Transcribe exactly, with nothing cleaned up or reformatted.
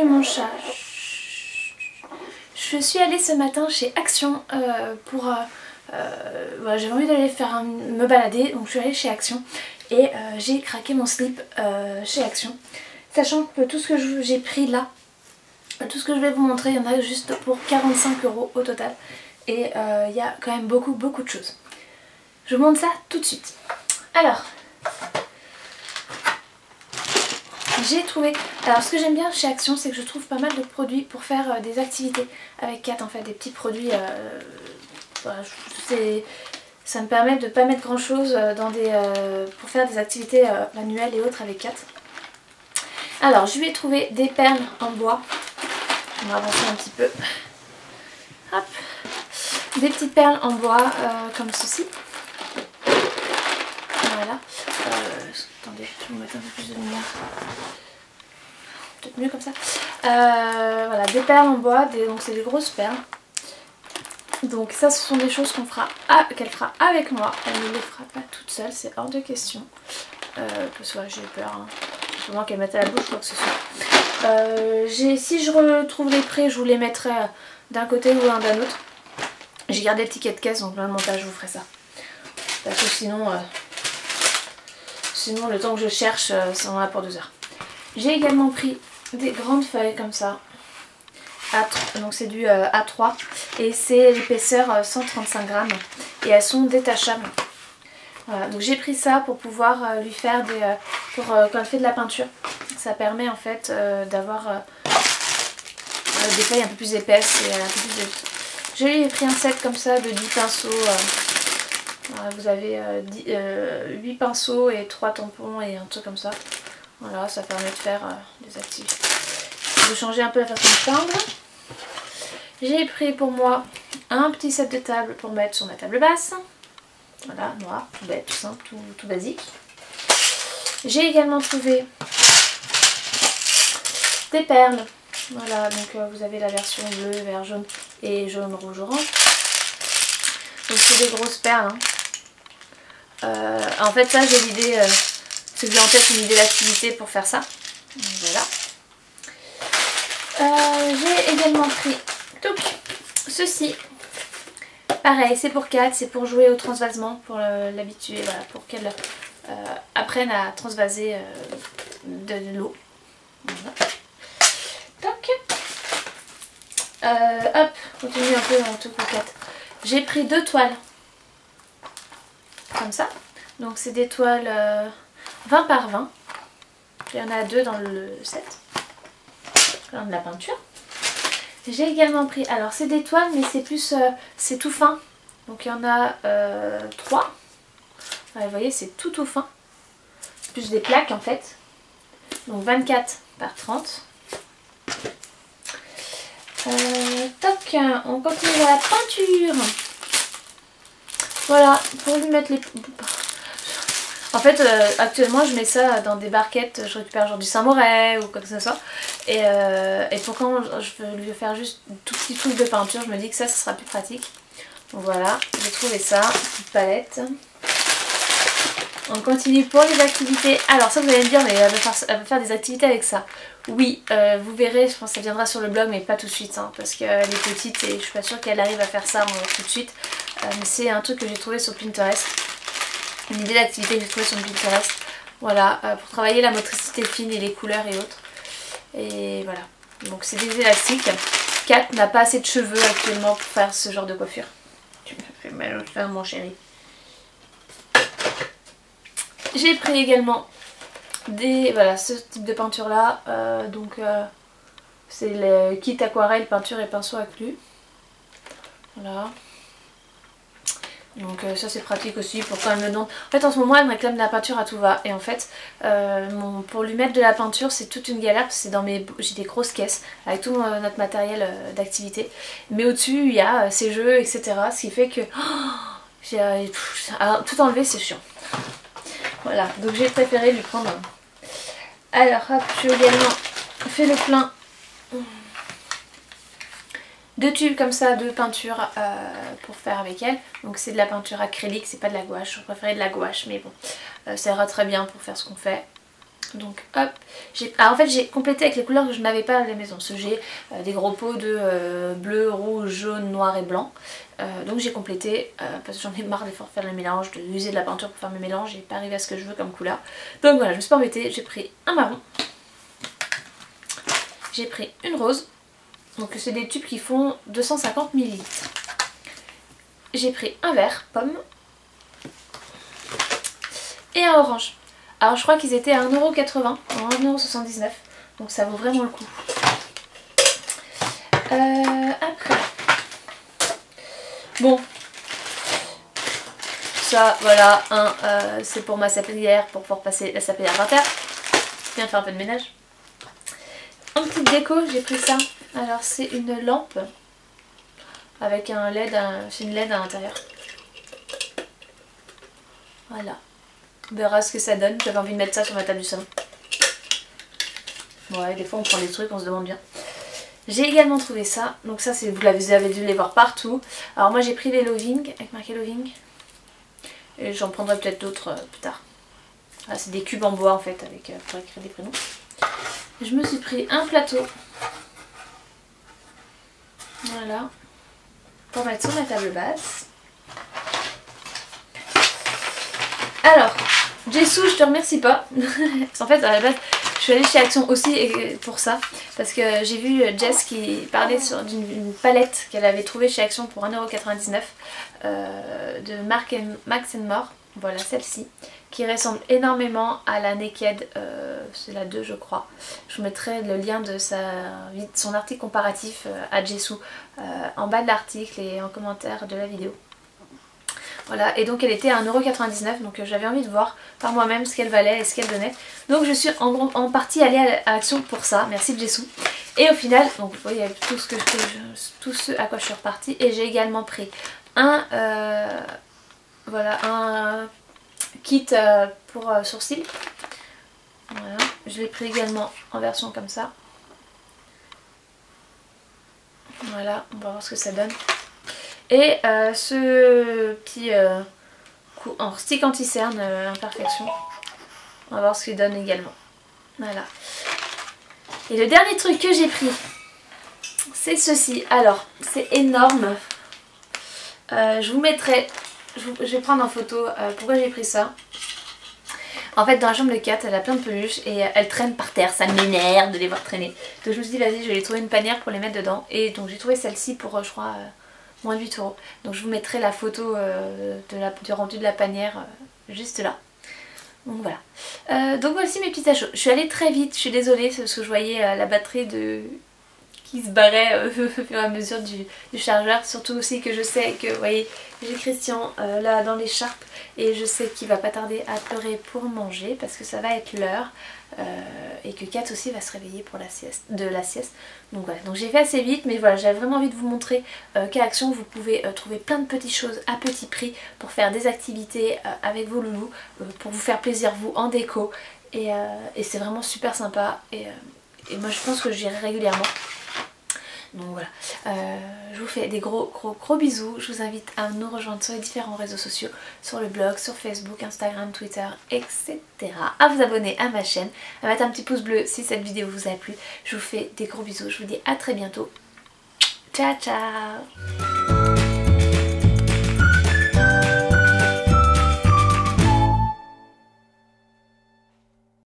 et mon chat. Je suis allée ce matin chez Action euh, pour... Euh, euh, bah, j'avais envie d'aller faire un, me balader, donc je suis allée chez Action et euh, j'ai craqué mon slip euh, chez Action. Sachant que tout ce que j'ai pris là, tout ce que je vais vous montrer, il y en a juste pour quarante-cinq euros au total. Et euh, il y a quand même beaucoup beaucoup de choses. Je vous montre ça tout de suite. Alors, j'ai trouvé... Alors ce que j'aime bien chez Action, c'est que je trouve pas mal de produits pour faire euh, des activités avec Kat, en fait, des petits produits. Euh, voilà, je, ça me permet de pas mettre grand chose dans des, euh, pour faire des activités euh, manuelles et autres avec Kat. Alors je lui ai trouvé des perles en bois. On va avancer un petit peu. Hop. Des petites perles en bois euh, comme ceci. Voilà. Euh, attendez, je vais vous mettre un peu plus de lumière. Peut-être mieux comme ça. Euh, voilà, des perles en bois, des, donc c'est des grosses perles. Donc ça, ce sont des choses qu'on fera, qu'elle fera avec moi. Elle ne les fera pas toute seule, c'est hors de question. Euh, que ce soit, j'ai peur. Hein. Souvent qu'elle mette à la bouche quoi que ce soit. Euh, si je retrouve les prêts, je vous les mettrai d'un côté ou d'un autre. J'ai gardé le ticket de caisse, donc dans le montage je vous ferai ça. Parce que sinon, euh, sinon le temps que je cherche, euh, ça en a pour deux heures. J'ai également pris des grandes feuilles comme ça. A trois, donc c'est du euh, A trois. Et c'est l'épaisseur euh, cent trente-cinq grammes. Et elles sont détachables. Voilà, donc j'ai pris ça pour pouvoir euh, lui faire des... Euh, pour euh, quand elle fait de la peinture. Ça permet en fait euh, d'avoir euh, des feuilles un peu plus épaisses et euh, un peu plus de... J'ai pris un set comme ça de dix pinceaux. Voilà, vous avez euh, dix, euh, huit pinceaux et trois tampons et un truc comme ça. Voilà, ça permet de faire euh, des activités. Je vais changer un peu la façon de peindre. J'ai pris pour moi un petit set de table pour mettre sur ma table basse. Voilà, noir, tout bête, tout simple, tout, tout basique. J'ai également trouvé des perles. Voilà, donc euh, vous avez la version bleu, vert, jaune et jaune, rouge, orange. Donc c'est des grosses perles. Hein. Euh, en fait, ça, j'ai l'idée, euh, c'est que j'ai en tête une idée d'activité pour faire ça. Voilà. Euh, j'ai également pris donc, ceci. Pareil, c'est pour Kat, c'est pour jouer au transvasement, pour l'habituer, voilà, pour qu'elle euh, apprenne à transvaser euh, de l'eau. Voilà. Toc. Euh, hop, continue un peu dans le tout coquette. J'ai pris deux toiles. Comme ça. Donc c'est des toiles euh, vingt par vingt. Il y en a deux dans le set. Dans de la peinture. J'ai également pris... Alors c'est des toiles mais c'est plus... Euh, c'est tout fin. Donc il y en a euh, trois. Ouais, vous voyez c'est tout tout fin. Plus des plaques en fait. Donc vingt-quatre par trente. Euh, toc, on continue la peinture. Voilà, pour lui mettre les... En fait, euh, actuellement, je mets ça dans des barquettes. Je récupère genre du Saint-Moret ou quoi que ce soit. Et, euh, et pour quand je veux lui faire juste une toute petite touche de peinture, je me dis que ça, ce sera plus pratique. Donc voilà, j'ai trouvé ça, petite palette. On continue pour les activités. Alors ça vous allez me dire, mais elle va faire, elle va faire des activités avec ça. Oui, euh, vous verrez, je pense que ça viendra sur le blog, mais pas tout de suite. Hein, parce qu'elle euh, est petite et je suis pas sûre qu'elle arrive à faire ça bon, tout de suite. Euh, mais c'est un truc que j'ai trouvé sur Pinterest. Une idée d'activité que j'ai trouvée sur Pinterest. Voilà, euh, pour travailler la motricité fine et les couleurs et autres. Et voilà. Donc c'est des élastiques. Kat n'a pas assez de cheveux actuellement pour faire ce genre de coiffure. Tu m'as fait mal au faire mon chéri. J'ai pris également des, voilà, ce type de peinture là, euh, donc euh, c'est le kit aquarelle, peinture et pinceau inclus. Voilà. Donc euh, ça c'est pratique aussi pour quand elle me donne... En fait en ce moment elle me réclame de la peinture à tout va et en fait euh, mon... pour lui mettre de la peinture c'est toute une galère parce que c'est dans mes... j'ai des grosses caisses avec tout mon... notre matériel euh, d'activité. Mais au-dessus il y a euh, ces jeux etc, ce qui fait que oh, j'ai euh, tout enlever c'est chiant. Voilà, donc j'ai préféré lui prendre. Alors hop, j'ai également fait le plein de tubes comme ça, de peinture euh, pour faire avec elle. Donc c'est de la peinture acrylique, c'est pas de la gouache. Je préférais de la gouache, mais bon, euh, ça ira très bien pour faire ce qu'on fait. donc hop. Alors en fait j'ai complété avec les couleurs que je n'avais pas à la maison, parce que j'ai euh, des gros pots de euh, bleu, rouge, jaune, noir et blanc. Euh, donc j'ai complété euh, parce que j'en ai marre de faire le mélange, de user de la peinture pour faire mes mélanges et pas arriver à ce que je veux comme couleur. Donc voilà, je me suis pas embêtée, j'ai pris un marron, j'ai pris une rose, donc c'est des tubes qui font deux cent cinquante millilitres. J'ai pris un vert pomme et un orange. Alors je crois qu'ils étaient à un euro quatre-vingts, un euro soixante-dix-neuf, donc ça vaut vraiment le coup. Euh, après, bon, ça voilà, hein, euh, c'est pour ma sablière, pour pouvoir passer la sablière par terre. Je viens de faire un peu de ménage. En petite déco, j'ai pris ça. Alors c'est une lampe avec un L E D, un, une L E D à l'intérieur. Voilà, on verra ce que ça donne. J'avais envie de mettre ça sur ma table du salon. Ouais, des fois on prend des trucs, on se demande bien. J'ai également trouvé ça, donc ça c'est vous l'avez dû les voir partout. Alors moi j'ai pris les Loving, avec marqué Loving. Et j'en prendrai peut-être d'autres euh, plus tard. Ah, c'est des cubes en bois en fait, avec, euh, pour écrire des prénoms. Je me suis pris un plateau. Voilà. Pour mettre sur ma table basse. Alors, Jessou, je te remercie pas. En fait, à la base, je suis allée chez Action aussi pour ça, parce que j'ai vu Jess qui parlait d'une palette qu'elle avait trouvée chez Action pour un euro quatre-vingt-dix-neuf euh, de Marc et, Max and More. Voilà celle-ci, qui ressemble énormément à la Naked, euh, c'est la deux je crois. Je vous mettrai le lien de sa, son article comparatif à Jessou euh, en bas de l'article et en commentaire de la vidéo. Voilà, et donc elle était à un euro quatre-vingt-dix-neuf, donc j'avais envie de voir par moi-même ce qu'elle valait et ce qu'elle donnait. Donc je suis en, en partie allée à Action pour ça, merci Jessou. Et au final, donc vous voyez tout ce, que je, tout ce à quoi je suis repartie. Et j'ai également pris un, euh, voilà, un kit pour euh, sourcils. Voilà, je l'ai pris également en version comme ça. Voilà, on va voir ce que ça donne. Et euh, ce petit euh, coup en stick anti-cerne euh, imperfection, on va voir ce qu'il donne également. Voilà. Et le dernier truc que j'ai pris, c'est ceci. Alors, c'est énorme. Euh, je vous mettrai, je, vous, je vais prendre en photo euh, pourquoi j'ai pris ça. En fait, dans la chambre de Kat, elle a plein de peluches et elle traîne par terre. Ça m'énerve de les voir traîner. Donc je me suis dit, vas-y, je vais les trouver une panière pour les mettre dedans. Et donc j'ai trouvé celle-ci pour, je crois... Euh, moins de huit euros. Donc je vous mettrai la photo euh, de la, du rendu de la panière euh, juste là. Donc voilà. Euh, donc voici mes petits achats. Je suis allée très vite, je suis désolée parce que je voyais euh, la batterie de... qui se barrait euh, au fur et à mesure du, du chargeur. Surtout aussi que je sais que, vous voyez, j'ai Christian euh, là dans l'écharpe et je sais qu'il va pas tarder à pleurer pour manger parce que ça va être l'heure. Euh, et que Kat aussi va se réveiller pour la sieste, de la sieste. Donc voilà, donc j'ai fait assez vite, mais voilà, j'avais vraiment envie de vous montrer euh, qu'à Action vous pouvez euh, trouver plein de petites choses à petit prix pour faire des activités euh, avec vos loulous, euh, pour vous faire plaisir vous en déco. Et, euh, et c'est vraiment super sympa et, euh, et moi je pense que j'irai régulièrement. Donc voilà, euh, je vous fais des gros gros gros bisous, je vous invite à nous rejoindre sur les différents réseaux sociaux, sur le blog, sur Facebook, Instagram, Twitter, et cetera. À vous abonner à ma chaîne, à mettre un petit pouce bleu si cette vidéo vous a plu. Je vous fais des gros bisous, je vous dis à très bientôt. Ciao ciao.